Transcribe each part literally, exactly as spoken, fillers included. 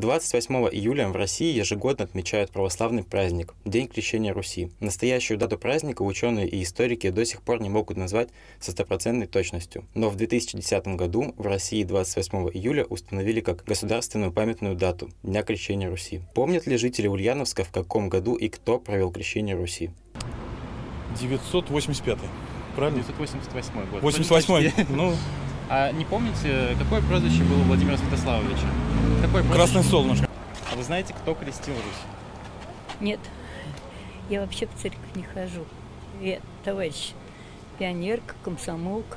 двадцать восьмого июля в России ежегодно отмечают православный праздник – День Крещения Руси. Настоящую дату праздника ученые и историки до сих пор не могут назвать со стопроцентной точностью. Но в две тысячи десятом году в России двадцать восьмого июля установили как государственную памятную дату – Дня Крещения Руси. Помнят ли жители Ульяновска, в каком году и кто провел Крещение Руси? девятьсот восемьдесят пятый, правильно? девятьсот восемьдесят восьмой год. восемьдесят восьмой, ну... А не помните, какое прозвище было у Владимира Святославовича? Какое Красное солнышко. А вы знаете, кто крестил Русь? Нет, я вообще в церковь не хожу. Я, товарищ, пионерка, комсомолка,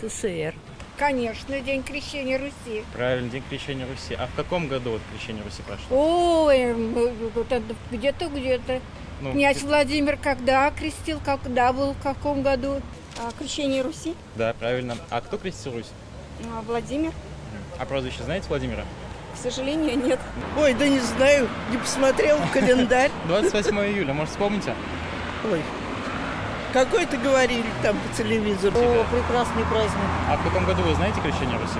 СССР. Конечно, День Крещения Руси. Правильно, День Крещения Руси. А в каком году вот Крещение Руси прошло? Ой, где-то, где-то. Ну, Князь ты... Владимир когда крестил, когда был, в каком году? А, Крещение Руси? Да, правильно. А кто крестил Русь? А, Владимир. А прозвище знаете Владимира? К сожалению, нет. Ой, да не знаю, не посмотрел в календарь. двадцать восьмого июля, может, вспомните? Ой, какой-то говорили там по телевизору. О, прекрасный праздник. А в каком году вы знаете Крещение Руси?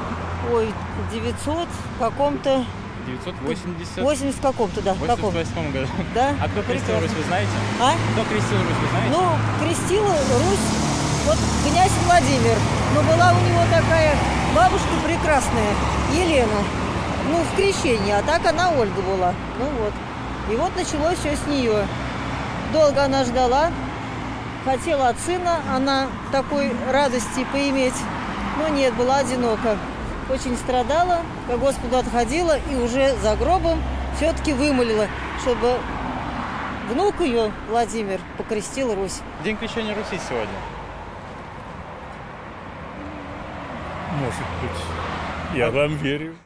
Ой, девятьсот каком-то... девятьсот восьмидесятом. восемьдесят каком-то, да. В восемьдесят восьмом году. Да? А кто крестил Русь, вы знаете? А? Кто крестил Русь, вы знаете? Ну, крестила Русь... Вот князь Владимир, но была у него такая бабушка прекрасная, Елена, ну, в крещении, а так она Ольга была, ну вот. И вот началось все с нее. Долго она ждала, хотела от сына она такой радости поиметь, но нет, была одинока. Очень страдала, к Господу отходила и уже за гробом все-таки вымолила, чтобы внук ее, Владимир, покрестил Русь. День Крещения Руси сегодня. Может быть, я вам верю.